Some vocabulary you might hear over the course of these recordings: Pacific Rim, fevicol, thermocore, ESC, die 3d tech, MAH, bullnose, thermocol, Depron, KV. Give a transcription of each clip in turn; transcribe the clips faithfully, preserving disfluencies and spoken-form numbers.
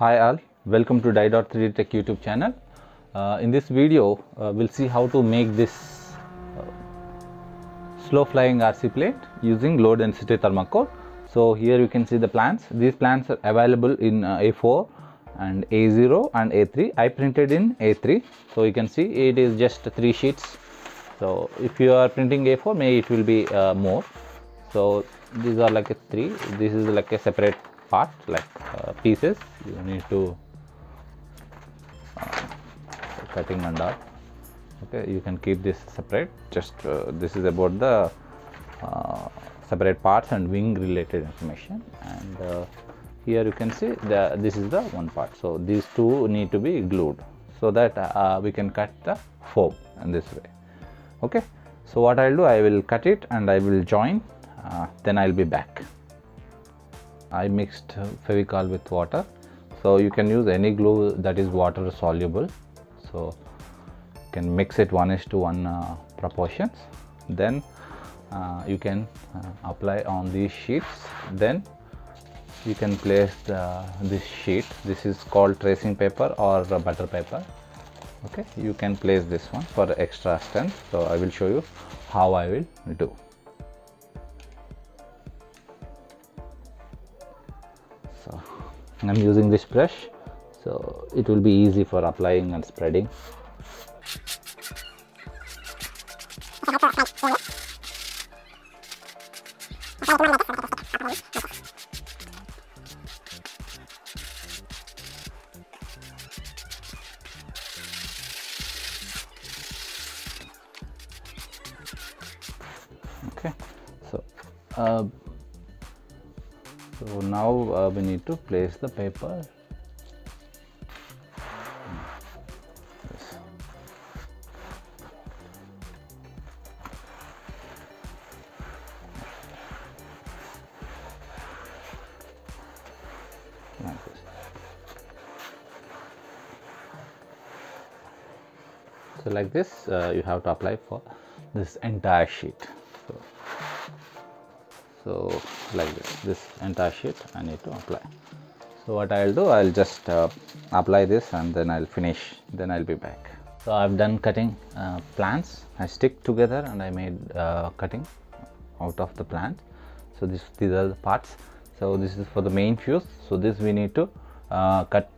Hi all, welcome to die three d tech YouTube channel. Uh, in this video, uh, we'll see how to make this uh, slow flying R C plate using low density thermocore. So here you can see the plans. These plans are available in uh, A four and A zero and A three. I printed in A three, so you can see it is just three sheets. So if you are printing A four, maybe it will be uh, more. So these are like a three. This is like a separate part, like uh, pieces. You need to uh, cutting and all. Okay, you can keep this separate. Just uh, this is about the uh, separate parts and wing related information. And uh, here you can see the this is the one part. So these two need to be glued so that uh, we can cut the foam in this way. Okay. So what I'll do, I will cut it and I will join. Uh, then I'll be back. I mixed fevicol with water, so you can use any glue that is water soluble. So you can mix it one is to one uh, proportions. Then uh, you can uh, apply on these sheets. Then you can place the, this sheet. This is called tracing paper or butter paper. Okay, you can place this one for extra strength. So I will show you how I will do. So I'm using this brush, so it will be easy for applying and spreading. Okay, so uh, so now uh, we need to place the paper. Yes. Like this. So like this, uh, you have to apply for this entire sheet. So, so like this, this entire sheet I need to apply. So what I'll do, I'll just uh, apply this and then I'll finish, then I'll be back. So I've done cutting uh, plants. I stick together and I made uh, cutting out of the plant. So this, these are the parts. So this is for the main fuse. So this we need to uh, cut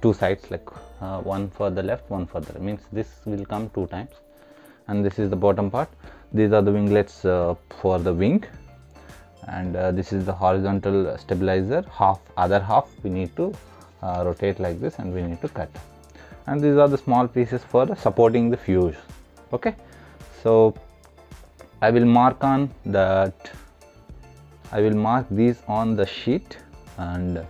two sides, like uh, one for the left, one for the, means this will come two times. And this is the bottom part. These are the winglets uh, for the wing, and uh, this is the horizontal stabilizer. Half, other half we need to uh, rotate like this and we need to cut. And these are the small pieces for supporting the fuse. Okay, so I will mark on that. I will mark these on the sheet and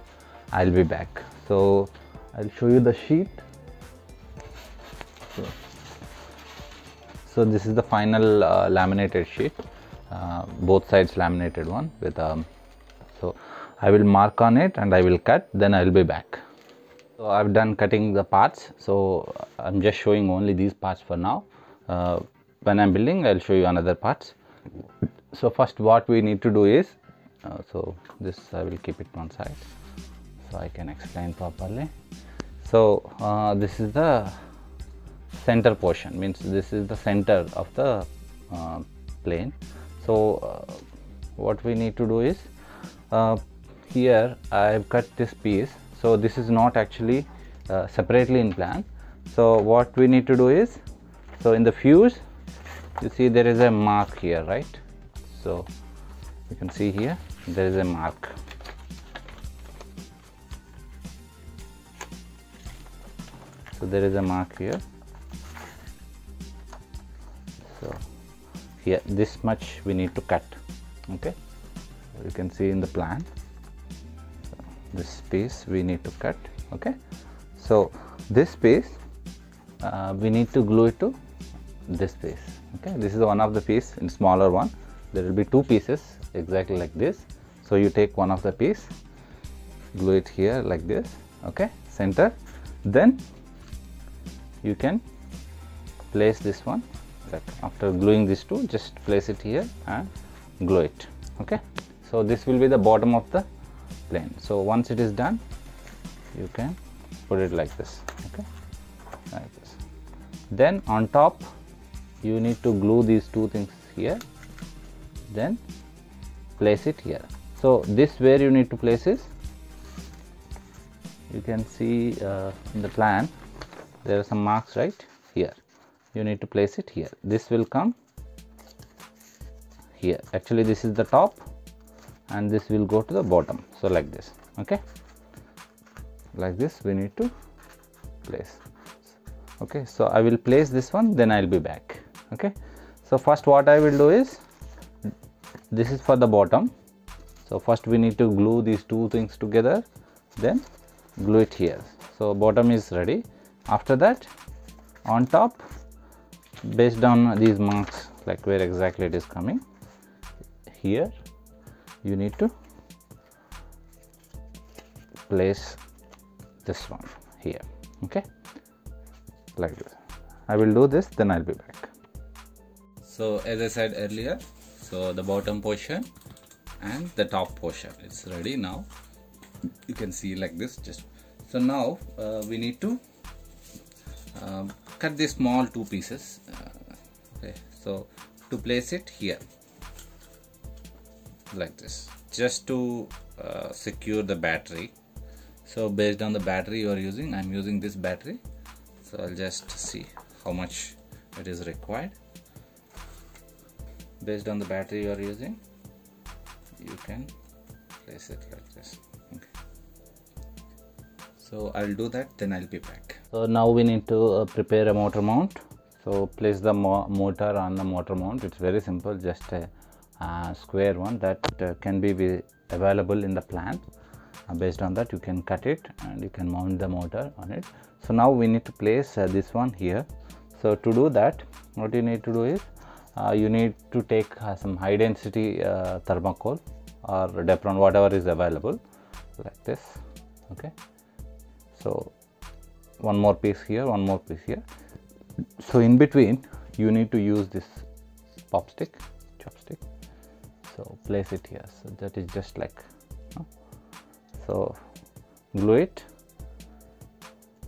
I'll be back. So I'll show you the sheet. So, So this is the final uh, laminated sheet, uh, both sides laminated one with um, so I will mark on it and I will cut, then I will be back. So I've done cutting the parts, so I'm just showing only these parts for now. Uh, when I'm building, I'll show you another parts. So first what we need to do is, uh, so this I will keep it one side so I can explain properly. So uh, this is the center portion, means this is the center of the uh, plane. So uh, what we need to do is, uh, here I have cut this piece. So this is not actually uh, separately in plan. So what we need to do is, so in the fuse you see there is a mark here, right? So you can see here there is a mark. So there is a mark here. Here, this much we need to cut. Okay, you can see in the plan. So this piece we need to cut. Okay, so this piece uh, we need to glue it to this piece. Okay, this is one of the piece, in smaller one. There will be two pieces exactly like this. So you take one of the piece, glue it here like this. Okay, center. Then you can place this one. After gluing these two, just place it here and glue it. Okay, so this will be the bottom of the plane. So once it is done, you can put it like this, okay, like this. Then on top you need to glue these two things here, then place it here. So this where you need to place is, you can see uh, in the plan there are some marks right here. You need to place it here. This will come here. Actually this is the top and this will go to the bottom, so like this, okay, like this we need to place. Okay, so I will place this one, then I'll be back. Okay, so first what I will do is, this is for the bottom, so first we need to glue these two things together, then glue it here. So bottom is ready. After that, on top, based on these marks, like where exactly it is coming here, you need to place this one here, okay, like this. I will do this, then I'll be back. So as I said earlier, so the bottom portion and the top portion, it's ready now. You can see like this, just so now uh, we need to uh, cut these small two pieces, uh, okay, so to place it here like this, just to uh, secure the battery. So based on the battery you are using, I'm using this battery, so I'll just see how much it is required. Based on the battery you are using, you can place it like this, okay. So I'll do that, then I'll be back. So now we need to uh, prepare a motor mount. So place the mo motor on the motor mount. It's very simple, just a uh, square one that uh, can be available in the plan. Uh, based on that you can cut it and you can mount the motor on it. So now we need to place uh, this one here. So to do that, what you need to do is, uh, you need to take uh, some high density uh, thermocore or Depron, whatever is available, like this, okay. So one more piece here, one more piece here. So in between you need to use this popstick, chopstick, so place it here. So that is just like, so glue it,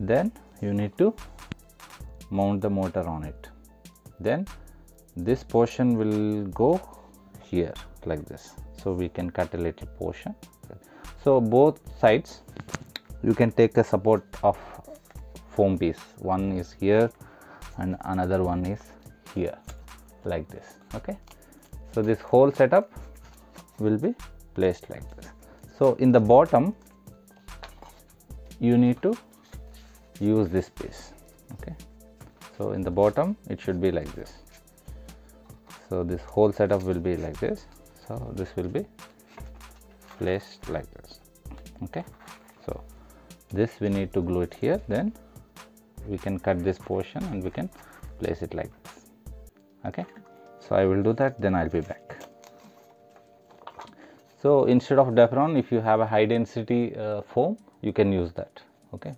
then you need to mount the motor on it. Then this portion will go here like this, so we can cut a little portion. So both sides you can take a support of foam piece, one is here and another one is here, like this, okay. So this whole setup will be placed like this. So in the bottom you need to use this piece, okay. So in the bottom it should be like this. So this whole setup will be like this, so this will be placed like this, okay. So this we need to glue it here, then we can cut this portion and we can place it like this, okay. So I will do that, then I'll be back. So instead of Depron, if you have a high density uh, foam, you can use that, okay,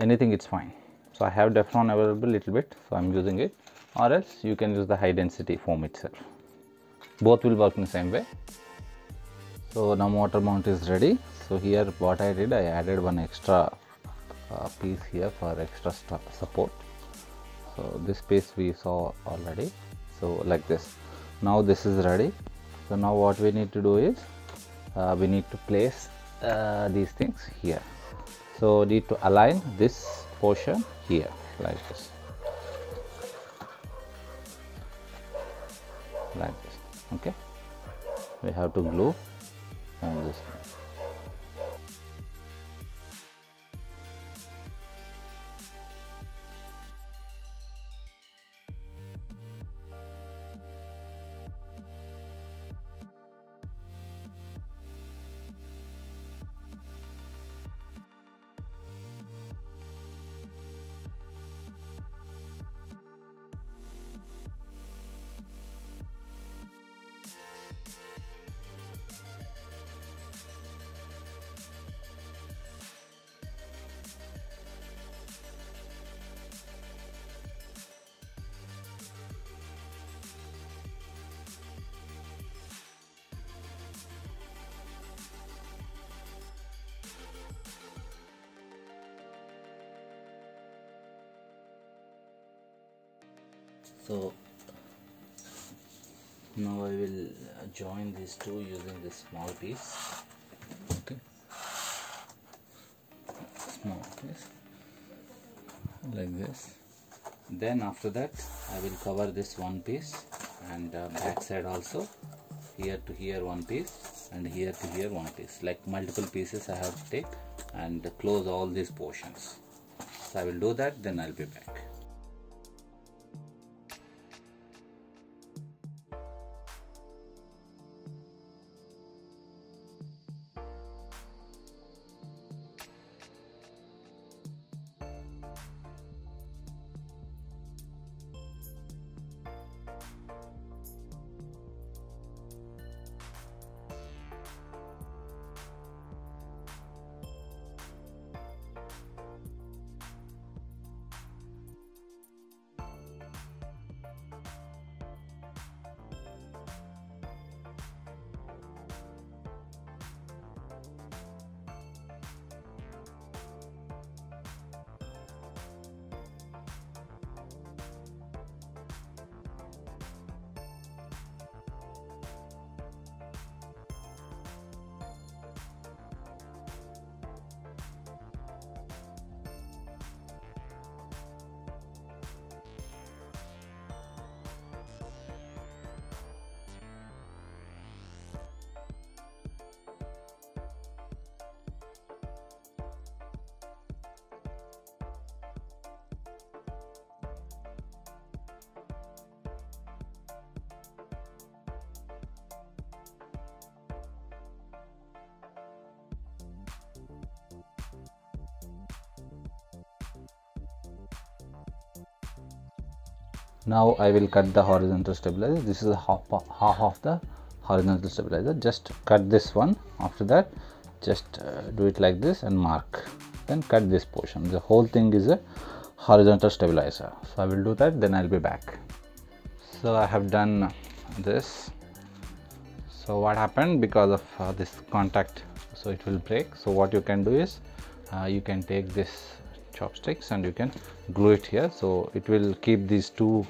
anything it's fine. So I have Depron available little bit, so I'm using it, or else you can use the high density foam itself, both will work in the same way. So now motor mount is ready. So here what I did, I added one extra uh, piece here for extra support. So this piece we saw already, so like this. Now this is ready. So now what we need to do is, uh, we need to place uh, these things here. So need to align this portion here like this, like this, okay. We have to glue on this one. So now I will join these two using this small piece. Okay, small piece like this. Then after that I will cover this one piece and uh, back side also, here to here one piece and here to here one piece, like multiple pieces I have to take and close all these portions. So I will do that, then I'll be back. Now I will cut the horizontal stabilizer. This is half, half of the horizontal stabilizer. Just cut this one. After that, just uh, do it like this and mark. Then cut this portion. The whole thing is a horizontal stabilizer. So I will do that, then I'll be back. So I have done this. So what happened because of uh, this contact? So it will break. So what you can do is uh, you can take this chopsticks and you can glue it here, so it will keep these two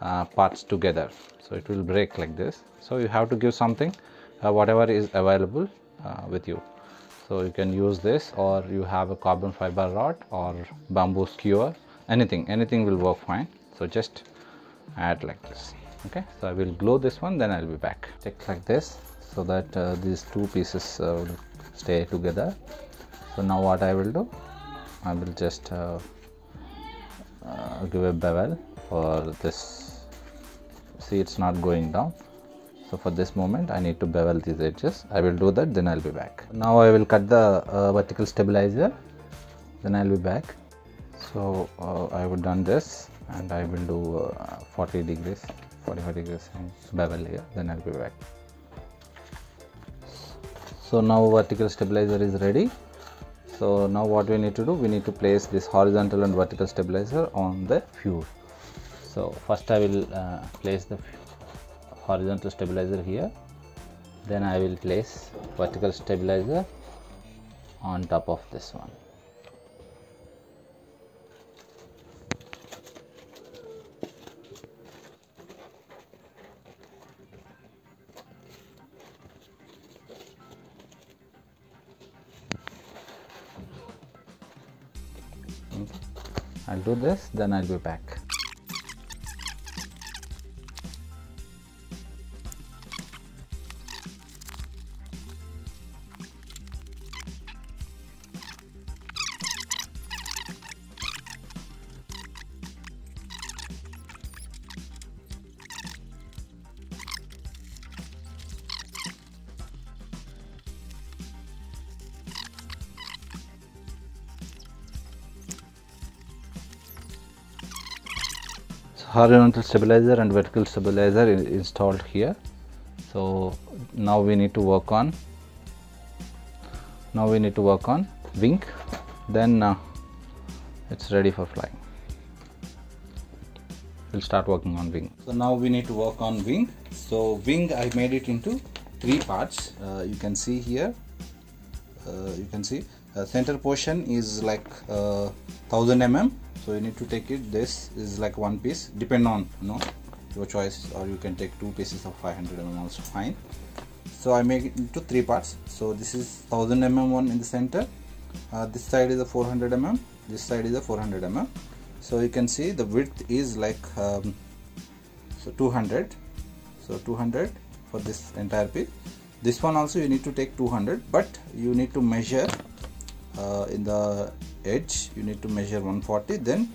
uh, parts together, so it will break like this. So you have to give something, uh, whatever is available uh, with you. So you can use this, or you have a carbon fiber rod or bamboo skewer, anything anything will work fine. So just add like this. Okay, so I will glue this one, then I'll be back. Take like this so that uh, these two pieces uh, will stay together. So now what I will do, I will just uh, uh, give a bevel for this. See, it's not going down. So for this moment I need to bevel these edges. I will do that, then I'll be back. Now I will cut the uh, vertical stabilizer, then I'll be back. So uh, I have done this, and I will do uh, forty degrees, forty-five degrees and bevel here, then I'll be back. So now vertical stabilizer is ready. So now what we need to do, we need to place this horizontal and vertical stabilizer on the fuse. So first I will uh, place the horizontal stabilizer here, then I will place vertical stabilizer on top of this one. I'll do this, then I'll be back. Horizontal stabilizer and vertical stabilizer is installed here. So now we need to work on now we need to work on wing, then uh, it's ready for flying. We'll start working on wing. So now we need to work on wing. So wing, I made it into three parts. Uh, you can see here uh, you can see uh, center portion is like uh, one thousand millimeters, so you need to take it. This is like one piece, depend on you know your choice, or you can take two pieces of five hundred millimeters also fine. So I make it into three parts. So this is one thousand millimeter one in the center, uh, this side is a four hundred millimeters, this side is a four hundred millimeters. So you can see the width is like um, so two hundred, so two hundred for this entire piece. This one also you need to take two hundred, but you need to measure uh, in the edge, you need to measure one forty, then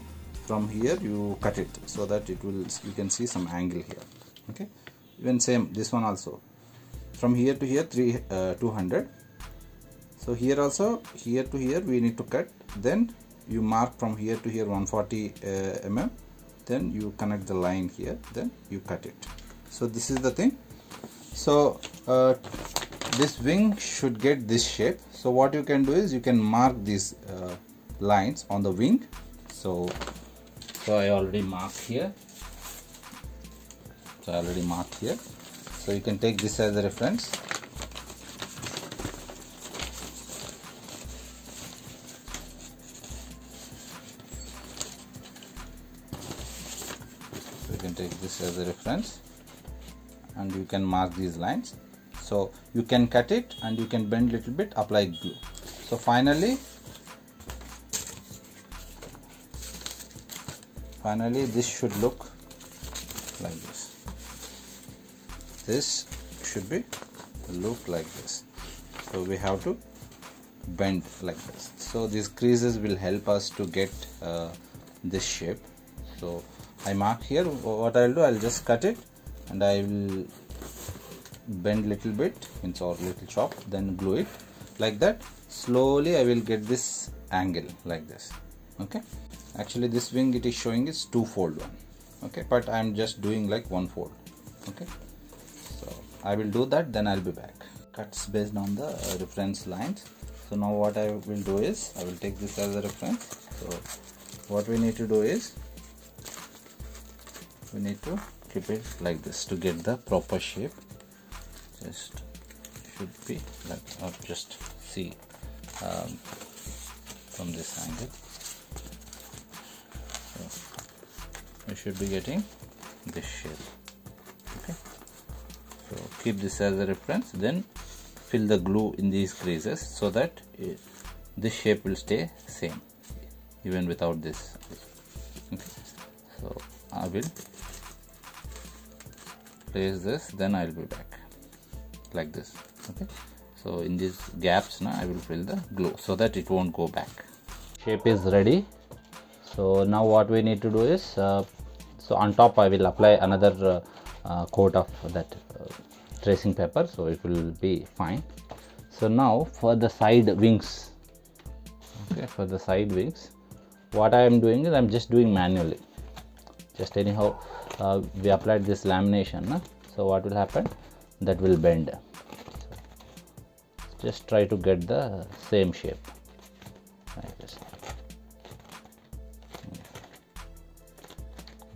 from here you cut it so that it will, you can see some angle here. Okay, even same this one also, from here to here three uh, two hundred. So here also, here to here we need to cut, then you mark from here to here one forty uh, mm, then you connect the line here, then you cut it. So this is the thing. So uh, this wing should get this shape. So what you can do is you can mark these uh, lines on the wing. So so I already marked here. So I already marked here. So you can take this as a reference. Take this as a reference, and you can mark these lines. So you can cut it and you can bend little bit, apply glue. So finally finally this should look like this. This should be look like this. So we have to bend like this. So these creases will help us to get uh, this shape. So I mark here. What I'll do, I'll just cut it and I will bend little bit, means or little chop, then glue it like that. Slowly I will get this angle like this. Okay, actually this wing it is showing is two fold one. Okay, but I'm just doing like one fold. Okay, so I will do that, then I'll be back. Cuts based on the reference lines. So now what I will do is I will take this as a reference. So what we need to do is we need to keep it like this to get the proper shape. Just should be like, or just see um, from this angle. So we should be getting this shape. Okay. So keep this as a reference. Then fill the glue in these creases so that it, this shape will stay same even without this. Okay. So I will place this, then I'll be back like this. Okay, so in these gaps now I will fill the glue so that it won't go back. Shape is ready. So now what we need to do is uh, so on top I will apply another uh, uh, coat of that uh, tracing paper, so it will be fine. So now for the side wings, okay, for the side wings what I am doing is I'm just doing manually, just anyhow. Uh, we applied this lamination, na? So what will happen, that will bend. So just try to get the same shape like this.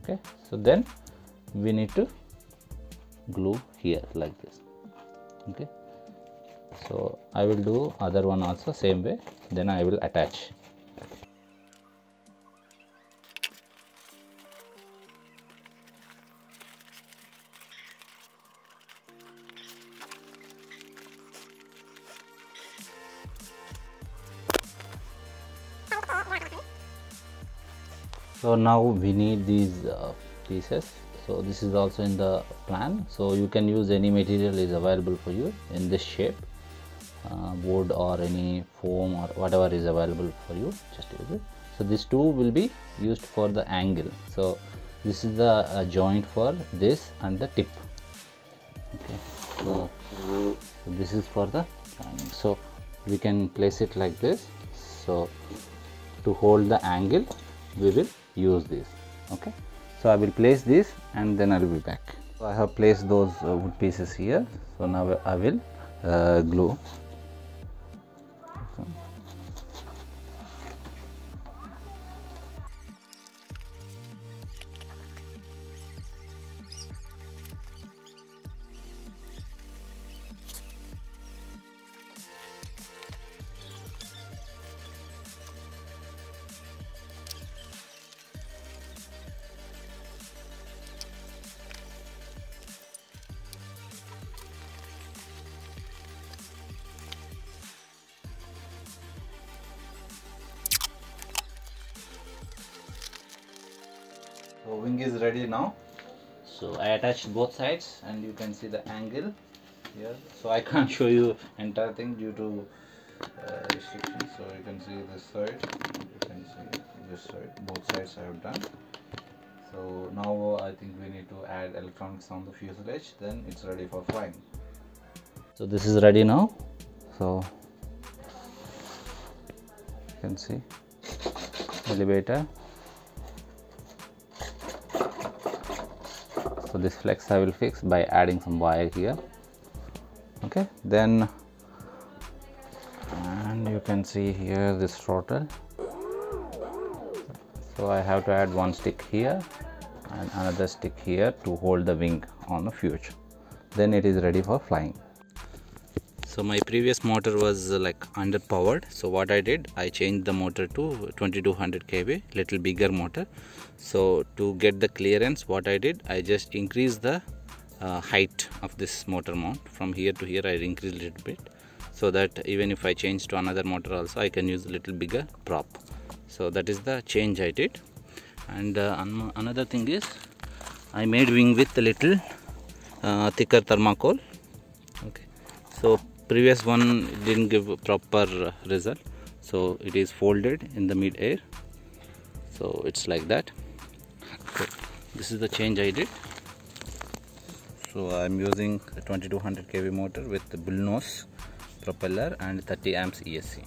Okay, so then we need to glue here like this. Okay, so I will do other one also same way, then I will attach. So now we need these uh, pieces. So this is also in the plan. So you can use any material is available for you in this shape, uh, wood or any foam or whatever is available for you, just use it. So these two will be used for the angle. So this is the uh, joint for this and the tip. Okay, so, so this is for the joining. So we can place it like this. So to hold the angle we will use this. Okay, so I will place this and then I'll be back. So I have placed those uh, wood pieces here. So now I will uh, glue. Okay. everything is ready now. So I attached both sides and you can see the angle here. So I can't show you entire thing due to uh, restrictions. So you can see this side, you can see this side, both sides I have done. So now I think we need to add electronics on the fuselage, then it's ready for flying. So this is ready now. So you can see elevator. So this flex I will fix by adding some wire here. Okay, then and you can see here this throttle. So I have to add one stick here and another stick here to hold the wing on a fuselage. Then it is ready for flying. So my previous motor was like underpowered, so what I did, I changed the motor to twenty-two hundred K V, little bigger motor. So to get the clearance, what I did, I just increased the uh, height of this motor mount from here to here. I increased a little bit so that even if I change to another motor also, I can use a little bigger prop. So that is the change I did. And uh, another thing is, I made wing with a little uh, thicker thermocol. Okay, so previous one didn't give a proper result, so it is folded in the mid air, so it's like that. So this is the change I did. So I'm using a twenty-two hundred K V motor with the bullnose propeller and thirty amps E S C.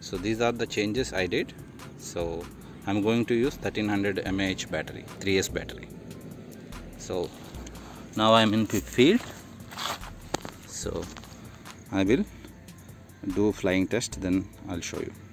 So these are the changes I did. So I'm going to use thirteen hundred M A H battery, three S battery. So now I'm in field, so I will do flying test, then I'll show you.